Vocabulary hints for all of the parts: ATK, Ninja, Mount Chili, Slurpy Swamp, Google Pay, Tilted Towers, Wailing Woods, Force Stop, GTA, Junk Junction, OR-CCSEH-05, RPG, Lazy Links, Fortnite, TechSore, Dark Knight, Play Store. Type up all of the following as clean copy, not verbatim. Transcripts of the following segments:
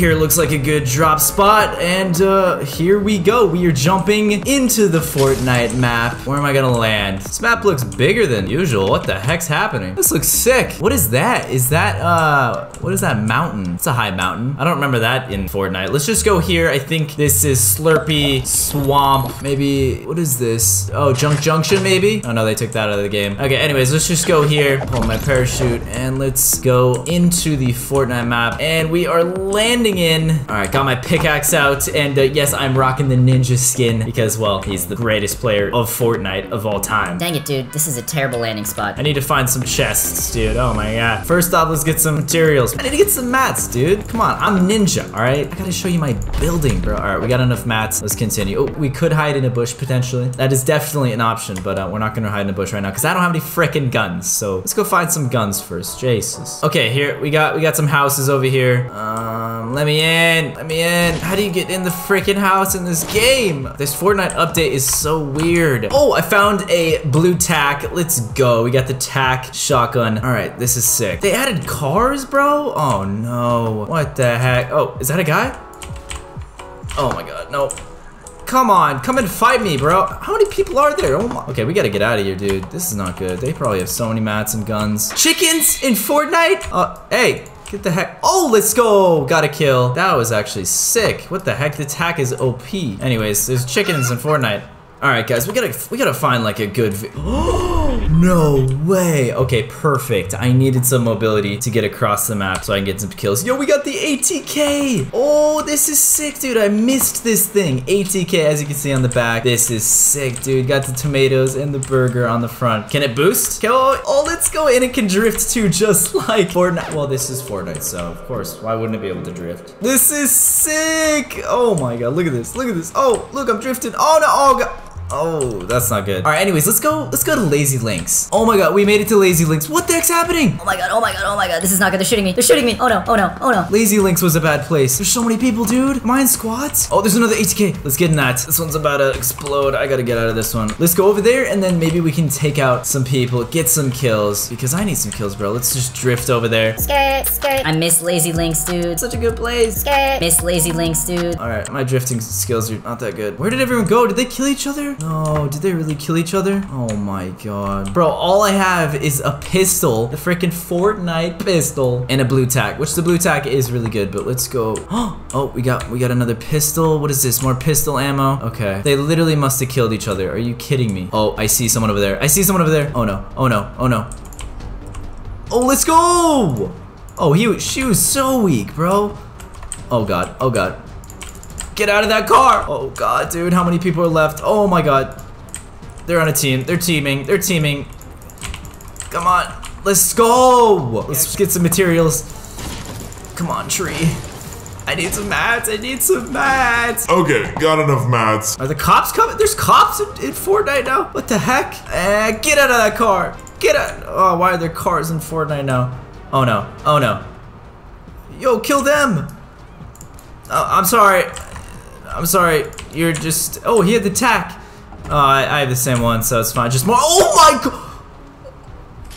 here looks like a good drop spot, and here we go. We are jumping into the Fortnite map. Where am I gonna land? This map looks bigger than usual. What the heck's happening? This looks sick. What is that? Is that, what is that mountain? It's a high mountain. I don't remember that in Fortnite. Let's just go here. I think this is Slurpy Swamp. Maybe, what is this? Oh, Junk Junction maybe? Oh no, they took that out of the game. Okay, anyways, let's just go here. Pull my parachute and let's go into the Fortnite map. And we are landing in. All right, got my pickaxe out. And yes, I'm rocking the Ninja skin because, well, he's the greatest player of Fortnite of all time. Dang it, dude. This is a terrible landing spot. I need to find some chests, dude. Oh my god. First off, let's get some materials. I need to get some mats, dude. Come on, I'm Ninja, all right? I gotta show you my building, bro. All right, we got enough mats. Let's continue. Oh, we could hide in a bush potentially. That is definitely an option, but we're not gonna hide in a bush right now because I don't have any frickin' guns. So let's go find some guns first. Jesus. Okay, here we got some houses over here. Let me in. Let me in. How do you get in the frickin' house in this game? This Fortnite update is so weird. Oh, I found a blue tack. Let's go. We got the tack shotgun. All right, this is sick. They added cars, bro? Oh no. What the heck? Oh, is that a guy? Oh my god, no. Come on, come and fight me, bro. How many people are there? Oh my. Okay, we gotta get out of here, dude. This is not good. They probably have so many mats and guns. Chickens in Fortnite? Hey. Get the heck. Oh, let's go. Got a kill. That was actually sick. What the heck? The tack is OP. Anyways, there's chickens in Fortnite. All right, guys, we gotta find like a good. Oh, no way. Okay, perfect. I needed some mobility to get across the map so I can get some kills. Yo, we got the ATK. Oh, this is sick, dude. I missed this thing. ATK, as you can see on the back. This is sick, dude. Got the tomatoes and the burger on the front. Can it boost? Oh, let's go. And it can drift too, just like Fortnite. Well, this is Fortnite, so of course, why wouldn't it be able to drift? This is sick. Oh my god, look at this. Look at this. Oh, look, I'm drifting. Oh no. Oh god. Oh, that's not good. All right, anyways, let's go to Lazy Links. Oh my god, we made it to Lazy Links. What the heck's happening? Oh my god, oh my god, oh my god. This is not good. They're shooting me. They're shooting me. Oh no, oh no, oh no. Lazy Links was a bad place. There's so many people, dude. Am I in squads? Oh, there's another ATK. Let's get in that. This one's about to explode. I gotta get out of this one. Let's go over there, and then maybe we can take out some people, get some kills, because I need some kills, bro. Let's just drift over there. Skirt, skirt. I miss Lazy Links, dude. Such a good place. Skirt. Miss Lazy Links, dude. All right, my drifting skills are not that good. Where did everyone go? Did they kill each other? No, did they really kill each other? Oh my god. Bro, all I have is a pistol. The freaking Fortnite pistol. And a blue tack. Which the blue tack is really good, but let's go. Oh, we got another pistol. What is this? More pistol ammo? Okay. They literally must have killed each other. Are you kidding me? Oh, I see someone over there. I see someone over there. Oh no. Oh no. Oh no. Oh, let's go! Oh, she was so weak, bro. Oh god. Oh god. Get out of that car! Oh god, dude, how many people are left? Oh my god. They're on a team. They're teaming. They're teaming. Come on. Let's go! Let's get some materials. Come on, tree. I need some mats. I need some mats. Okay, got enough mats. Are the cops coming? There's cops in Fortnite now? What the heck? Get out of that car. Get out. Oh, why are there cars in Fortnite now? Oh no. Oh no. Yo, kill them! Oh, I'm sorry. I'm sorry, you're just... Oh, he had the tack. Oh, I have the same one, so it's fine. Just more... Oh my god!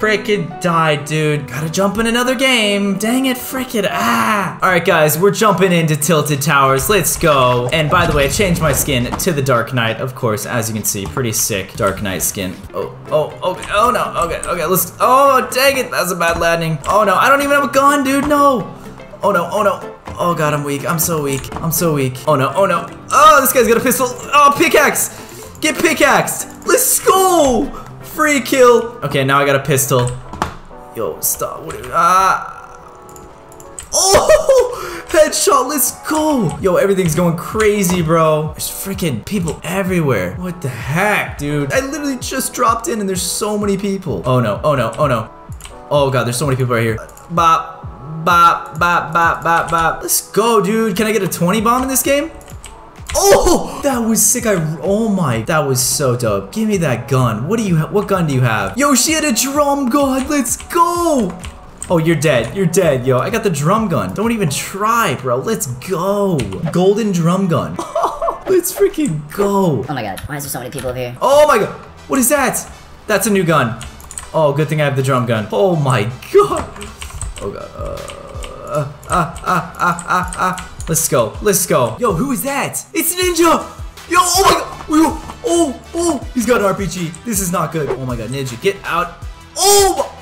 Frickin' die, dude. Gotta jump in another game. Dang it, frickin' ah. All right, guys, we're jumping into Tilted Towers. Let's go. And by the way, I changed my skin to the Dark Knight, of course, as you can see. Pretty sick Dark Knight skin. Oh, oh, okay. Oh, no. Okay, okay, let's... Oh, dang it. That was a bad landing. Oh, no. I don't even have a gun, dude. No. Oh no, oh no. Oh god, I'm weak. I'm so weak. I'm so weak. Oh no, oh no. Oh, this guy's got a pistol. Oh, pickaxe. Get pickaxed. Let's go. Free kill. Okay, now I got a pistol. Yo, stop. What are, Oh, headshot. Let's go. Yo, everything's going crazy, bro. There's freaking people everywhere. What the heck, dude? I literally just dropped in and there's so many people. Oh no, oh no, oh no. Oh god, there's so many people right here. Bop. Bop, bop, bop, bop, bop. Let's go, dude. Can I get a 20 bomb in this game? Oh, that was sick. Oh my, that was so dope. Give me that gun. What gun do you have? Yo, she had a drum gun. Let's go. Oh, you're dead. You're dead, yo. I got the drum gun. Don't even try, bro. Let's go. Golden drum gun. Let's freaking go. Oh my god, why is there so many people over here? Oh my god. What is that? That's a new gun. Oh, good thing I have the drum gun. Oh my god. Oh god. Let's go. Let's go. Yo, who is that? It's Ninja. Yo, oh my god. Oh, he's got an RPG. This is not good. Oh my god, Ninja, get out. Oh.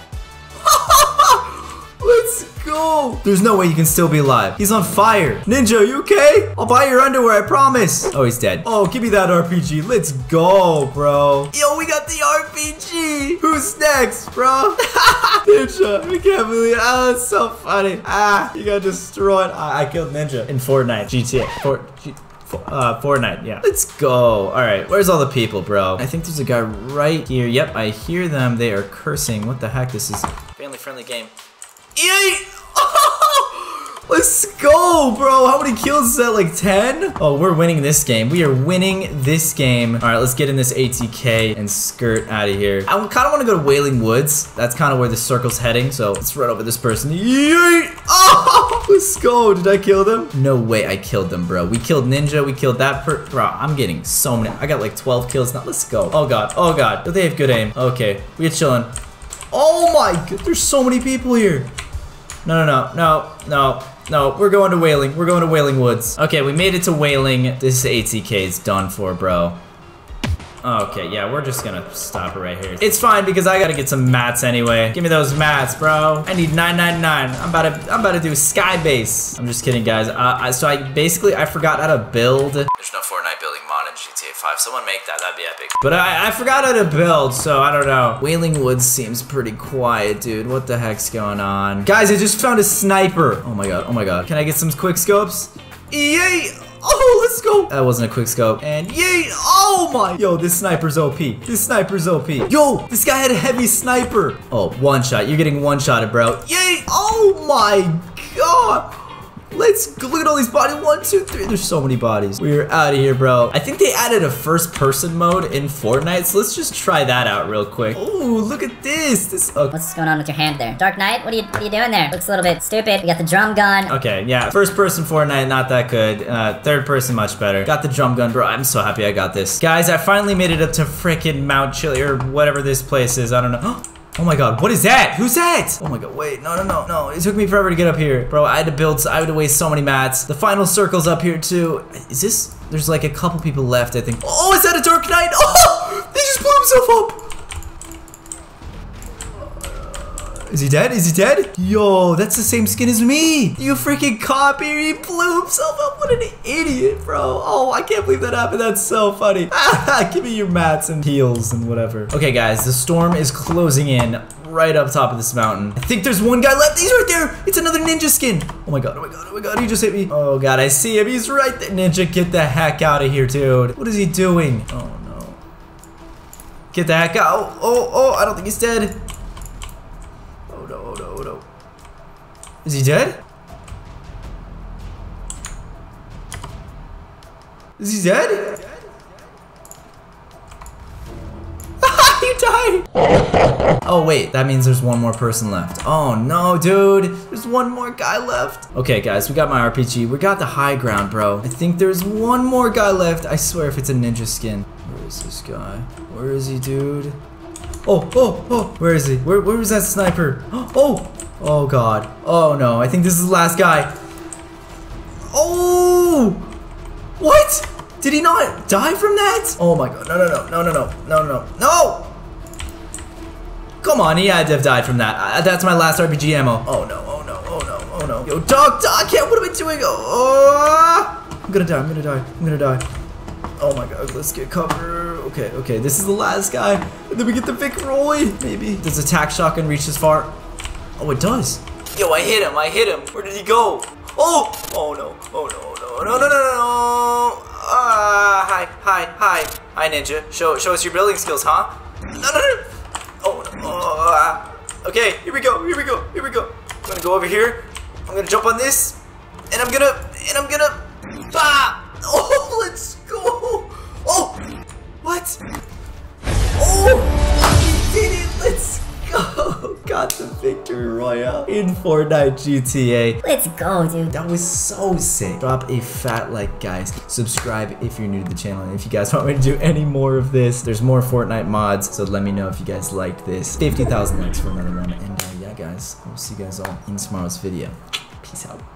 Let's go. There's no way you can still be alive. He's on fire. Ninja, you okay? I'll buy your underwear, I promise. Oh, he's dead. Oh, give me that RPG. Let's go, bro. Yo, we got the RPG. Who's next, bro? Ninja, I can't believe it. Oh, that's so funny. Ah, you got destroyed. I killed Ninja in Fortnite. GTA. Fortnite, yeah. Let's go. All right, where's all the people, bro? I think there's a guy right here. Yep, I hear them. They are cursing. What the heck? This is a family-friendly game. Yay! Oh, let's go, bro. How many kills is that? Like 10? Oh, we're winning this game. We are winning this game. All right, let's get in this ATK and skirt out of here. I kind of want to go to Wailing Woods. That's kind of where the circle's heading. So let's run over this person. Yay! Oh, let's go. Did I kill them? No way I killed them, bro. We killed Ninja. We killed that per... Bro, I'm getting so many. I got like 12 kills now. Let's go. Oh, God. Oh, God. They have good aim. Okay, we're chilling. Oh, my God. There's so many people here. No, we're going to Wailing. We're going to Wailing Woods. Okay, we made it to Wailing. This ATK is done for, bro. Okay, yeah, we're just gonna stop it right here. It's fine because I gotta get some mats anyway. Give me those mats, bro. I need 999. I'm about to do sky base. I'm just kidding, guys. So I forgot how to build. There's no Fortnite building mod in GTA 5. Someone make that. That'd be epic. But I forgot how to build, so I don't know. Wailing Woods seems pretty quiet, dude. What the heck's going on? Guys, I just found a sniper. Oh my god. Oh my god. Can I get some quick scopes? Yay! Oh, let's go. That wasn't a quick scope. And yay. Oh my. Yo, this sniper's OP. This sniper's OP. Yo, this guy had a heavy sniper. Oh, one shot. You're getting one shotted, bro. Yay. Oh my god. Let's look at all these bodies. 1, 2, 3. There's so many bodies. We're out of here, bro. I think they added a first person mode in Fortnite. So let's just try that out real quick. Oh, look at this. What's going on with your hand there? Dark Knight, what are you doing there? Looks a little bit stupid. We got the drum gun. Okay, yeah. First person Fortnite, not that good. Third person, much better. Got the drum gun, bro. I'm so happy I got this. Guys, I finally made it up to freaking Mount Chili or whatever this place is. I don't know. Oh my god, what is that? Who's that? Oh my god, wait, no. It took me forever to get up here. Bro, I had to waste so many mats. The final circle's up here too. Is this, there's like a couple people left, I think. Oh, is that a Dark Knight? Oh, he just blew himself up. Is he dead? Is he dead? Yo, that's the same skin as me. You freaking copier, he blew himself up. What an idiot, bro. Oh, I can't believe that happened. That's so funny. Give me your mats and heals and whatever. Okay, guys, the storm is closing in right up top of this mountain. I think there's one guy left. He's right there. It's another Ninja skin. Oh my god, oh my god, oh my god. He just hit me. Oh god, I see him. He's right there. Ninja, get the heck out of here, dude. What is he doing? Oh no. Get the heck out. Oh, I don't think he's dead. Oh no. Is he dead? Is he dead? You died! Oh wait, that means there's one more person left. Oh no, dude. There's one more guy left. Okay guys, we got my RPG. We got the high ground, bro. I think there's one more guy left. I swear if it's a Ninja skin. Where is this guy? Where is he, dude? Oh, where is he? Where was that sniper? Oh god. Oh no, I think this is the last guy. Oh! What? Did he not die from that? Oh my god. No. Come on, he had to have died from that. That's my last RPG ammo. Oh no. Yo, dog, can't, what am I doing? Oh, I'm gonna die. Oh my god, let's get cover. Okay, this is the last guy. And then we get the Vicroy, maybe. Does attack shotgun reach this far? Oh, it does. Yo, I hit him. Where did he go? Oh no. Hi, Ninja. Show us your building skills, huh? No. Oh, okay, here we go. I'm gonna go over here. I'm gonna jump on this, and I'm gonna. Bah! Oh, let's go. Oh, what? Oh, he did it. Let's go. Got the victory royale in Fortnite GTA. Let's go, dude. That was so sick. Drop a fat like, guys. Subscribe if you're new to the channel. And if you guys want me to do any more of this, there's more Fortnite mods. So let me know if you guys liked this. 50,000 likes for another one. And yeah, guys, I will see you guys all in tomorrow's video. Peace out.